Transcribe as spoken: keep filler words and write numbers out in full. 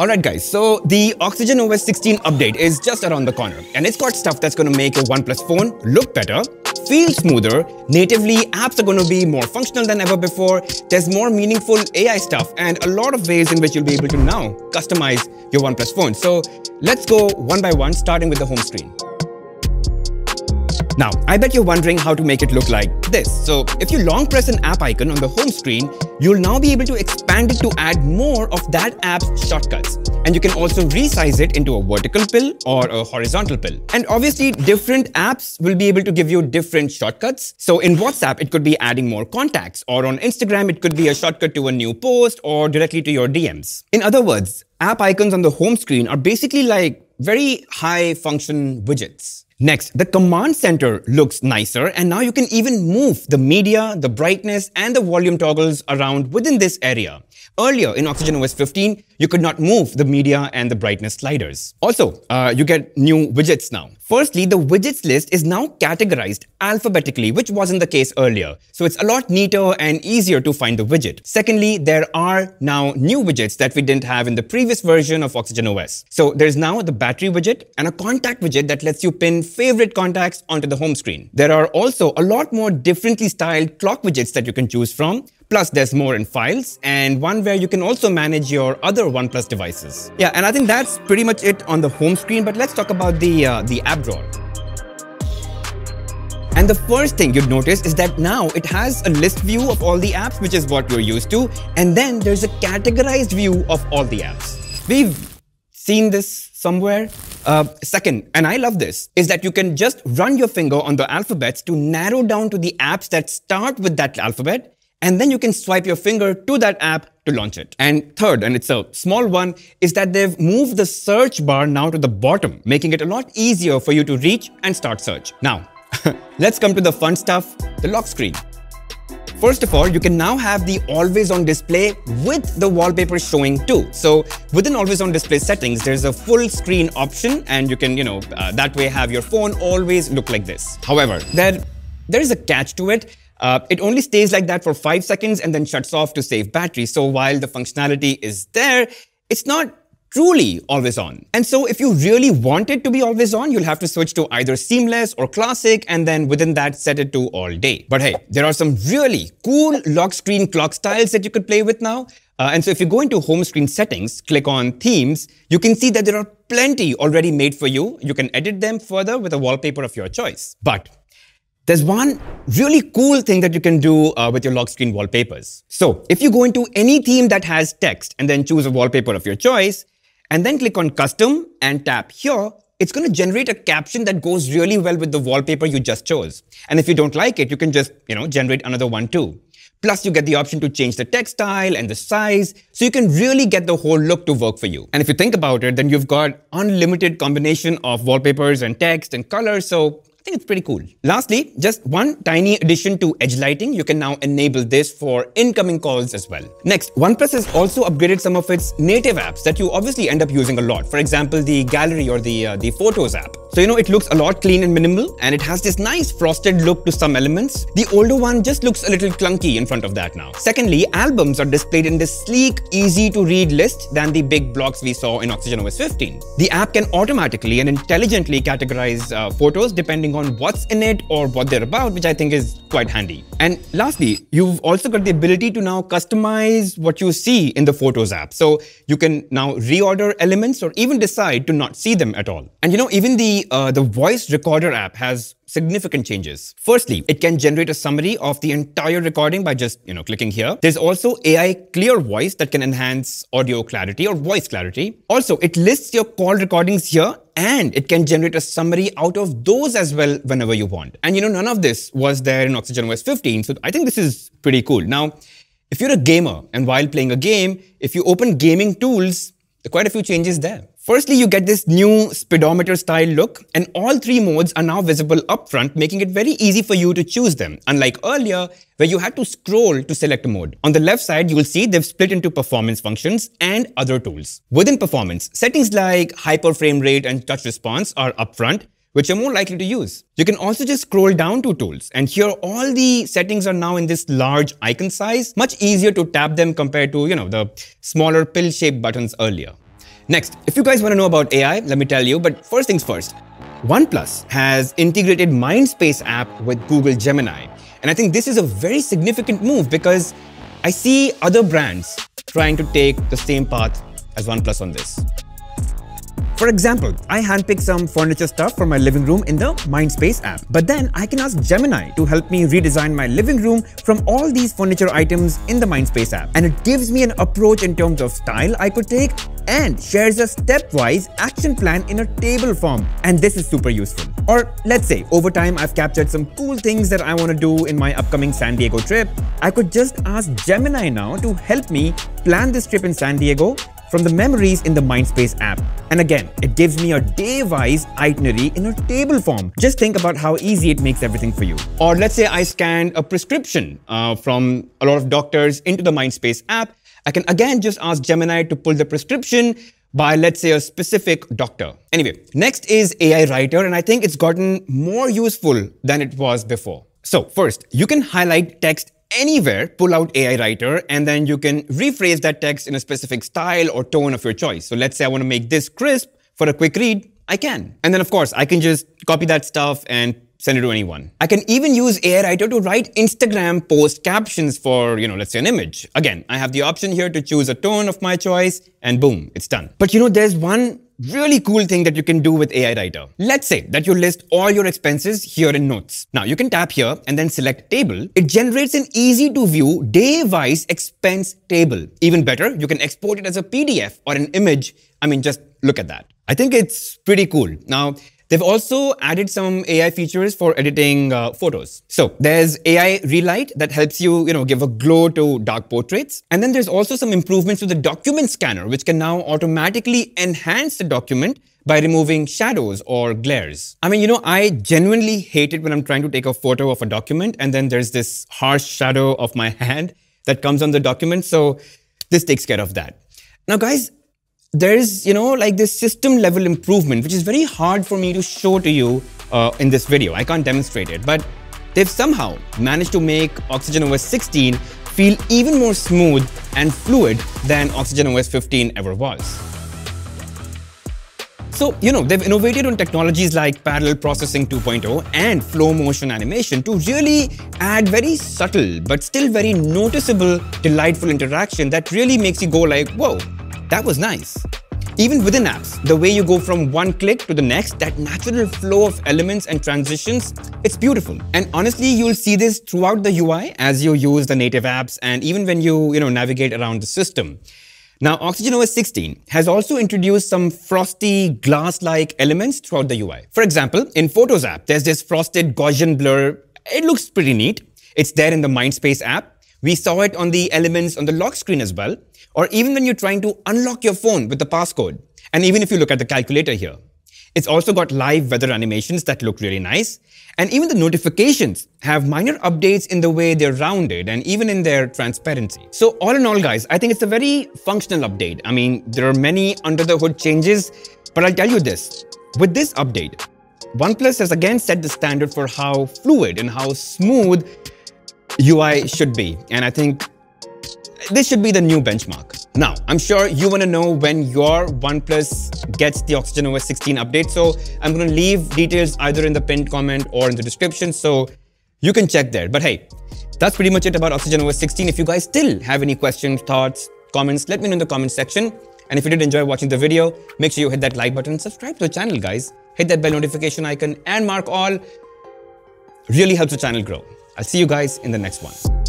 Alright guys, so the OxygenOS sixteen update is just around the corner and it's got stuff that's going to make your OnePlus phone look better, feel smoother, natively apps are going to be more functional than ever before, there's more meaningful A I stuff and a lot of ways in which you'll be able to now customize your OnePlus phone. So let's go one by one, starting with the home screen. Now, I bet you're wondering how to make it look like this. So if you long press an app icon on the home screen, you'll now be able to expand it to add more of that app's shortcuts. And you can also resize it into a vertical pill or a horizontal pill. And obviously, different apps will be able to give you different shortcuts. So in WhatsApp, it could be adding more contacts, or on Instagram, it could be a shortcut to a new post or directly to your D Ms. In other words, app icons on the home screen are basically like very high function widgets. Next, the command center looks nicer, and now you can even move the media, the brightness, and the volume toggles around within this area. Earlier in OxygenOS fifteen, you could not move the media and the brightness sliders. Also, uh, you get new widgets now. Firstly, the widgets list is now categorized alphabetically, which wasn't the case earlier. So it's a lot neater and easier to find the widget. Secondly, there are now new widgets that we didn't have in the previous version of OxygenOS. So there's now the battery widget and a contact widget that lets you pin favorite contacts onto the home screen. There are also a lot more differently styled clock widgets that you can choose from. Plus, there's more in files, and one where you can also manage your other OnePlus devices. Yeah, and I think that's pretty much it on the home screen, but let's talk about the, uh, the app drawer. And the first thing you'd notice is that now it has a list view of all the apps, which is what you're used to, and then there's a categorized view of all the apps. We've seen this somewhere. Uh, second, and I love this, is that you can just run your finger on the alphabets to narrow down to the apps that start with that alphabet, and then you can swipe your finger to that app to launch it. And third, and it's a small one, is that they've moved the search bar now to the bottom, making it a lot easier for you to reach and start search. Now, let's come to the fun stuff, the lock screen. First of all, you can now have the always-on display with the wallpaper showing too. So within always-on display settings, there's a full screen option, and you can, you know, uh, that way have your phone always look like this. However, there, there is a catch to it. Uh, it only stays like that for five seconds and then shuts off to save battery. So while the functionality is there, it's not truly always on. And so if you really want it to be always on, you'll have to switch to either seamless or classic, and then within that, set it to all day. But hey, there are some really cool lock screen clock styles that you could play with now. Uh, and so if you go into home screen settings, click on themes, you can see that there are plenty already made for you. You can edit them further with a wallpaper of your choice. But there's one really cool thing that you can do uh, with your lock screen wallpapers. So if you go into any theme that has text and then choose a wallpaper of your choice and then click on custom and tap here, it's going to generate a caption that goes really well with the wallpaper you just chose. And if you don't like it, you can just, you know, generate another one too. Plus, you get the option to change the text style and the size, so you can really get the whole look to work for you. And if you think about it, then you've got unlimited combination of wallpapers and text and color, so I think it's pretty cool. Lastly, just one tiny addition to edge lighting. You can now enable this for incoming calls as well. Next, OnePlus has also upgraded some of its native apps that you obviously end up using a lot. For example, the gallery or the, uh, the photos app. So, you know, it looks a lot clean and minimal, and it has this nice frosted look to some elements. The older one just looks a little clunky in front of that now. Secondly, albums are displayed in this sleek, easy to read list than the big blocks we saw in OxygenOS fifteen. The app can automatically and intelligently categorize uh, photos depending on what's in it or what they're about, which I think is quite handy. And lastly, you've also got the ability to now customize what you see in the Photos app. So you can now reorder elements or even decide to not see them at all. And you know, even the, uh, the voice recorder app has significant changes. Firstly, it can generate a summary of the entire recording by just, you know, clicking here. There's also A I Clear Voice that can enhance audio clarity or voice clarity. Also, it lists your call recordings here, and it can generate a summary out of those as well whenever you want. And you know, none of this was there in OxygenOS fifteen, so I think this is pretty cool. Now, if you're a gamer and while playing a game, if you open gaming tools, there are quite a few changes there. Firstly, you get this new speedometer style look, and all three modes are now visible up front, making it very easy for you to choose them, unlike earlier where you had to scroll to select a mode. On the left side, you will see they've split into performance functions and other tools. Within performance, settings like hyper frame rate and touch response are up front, which you're more likely to use. You can also just scroll down to tools, and here all the settings are now in this large icon size, much easier to tap them compared to, you know, the smaller pill-shaped buttons earlier. Next, if you guys want to know about A I, let me tell you, but first things first. OnePlus has integrated Mind Space app with Google Gemini. And I think this is a very significant move because I see other brands trying to take the same path as OnePlus on this. For example, I handpicked some furniture stuff for my living room in the Mind Space app. But then I can ask Gemini to help me redesign my living room from all these furniture items in the Mind Space app. And it gives me an approach in terms of style I could take and shares a stepwise action plan in a table form. And this is super useful. Or let's say over time I've captured some cool things that I want to do in my upcoming San Diego trip. I could just ask Gemini now to help me plan this trip in San Diego from the memories in the Mind Space app. And again, it gives me a day-wise itinerary in a table form. Just think about how easy it makes everything for you. Or let's say I scanned a prescription uh, from a lot of doctors into the Mind Space app. I can again just ask Gemini to pull the prescription by, let's say, a specific doctor. Anyway, next is A I Writer, and I think it's gotten more useful than it was before. So first, you can highlight text anywhere, pull out A I Writer, and then you can rephrase that text in a specific style or tone of your choice. So let's say I want to make this crisp for a quick read, I can. And then of course, I can just copy that stuff and send it to anyone. I can even use A I Writer to write Instagram post captions for, you know, let's say an image. Again, I have the option here to choose a tone of my choice and boom, it's done. But you know, there's one really cool thing that you can do with A I Writer. Let's say that you list all your expenses here in Notes. Now you can tap here and then select Table. It generates an easy to view day-wise expense table. Even better, you can export it as a P D F or an image. I mean, just look at that. I think it's pretty cool. Now, they've also added some A I features for editing uh, photos. So there's A I Relight that helps you, you know, give a glow to dark portraits. And then there's also some improvements to the document scanner, which can now automatically enhance the document by removing shadows or glares. I mean, you know, I genuinely hate it when I'm trying to take a photo of a document and then there's this harsh shadow of my hand that comes on the document. So this takes care of that. Now, guys, there's, you know, like this system level improvement, which is very hard for me to show to you uh, in this video. I can't demonstrate it, but they've somehow managed to make OxygenOS sixteen feel even more smooth and fluid than OxygenOS fifteen ever was. So, you know, they've innovated on technologies like parallel processing two point oh and flow motion animation to really add very subtle, but still very noticeable, delightful interaction that really makes you go like, whoa, that was nice. Even within apps, the way you go from one click to the next, that natural flow of elements and transitions, it's beautiful. And honestly, you'll see this throughout the U I as you use the native apps and even when you, you know, navigate around the system. Now, OxygenOS sixteen has also introduced some frosty glass-like elements throughout the U I. For example, in Photos app, there's this frosted Gaussian blur. It looks pretty neat. It's there in the Mind Space app. We saw it on the elements on the lock screen as well, or even when you're trying to unlock your phone with the passcode. And even if you look at the calculator here, it's also got live weather animations that look really nice. And even the notifications have minor updates in the way they're rounded and even in their transparency. So all in all, guys, I think it's a very functional update. I mean, there are many under the hood changes, but I'll tell you this, with this update, OnePlus has again set the standard for how fluid and how smooth U I should be, and I think this should be the new benchmark. Now, I'm sure you want to know when your OnePlus gets the OxygenOS sixteen update, so I'm going to leave details either in the pinned comment or in the description, so you can check there. But hey, that's pretty much it about OxygenOS sixteen. If you guys still have any questions, thoughts, comments, let me know in the comment section. And if you did enjoy watching the video, make sure you hit that like button, subscribe to the channel, guys, hit that bell notification icon and mark all. Really helps the channel grow. I'll see you guys in the next one.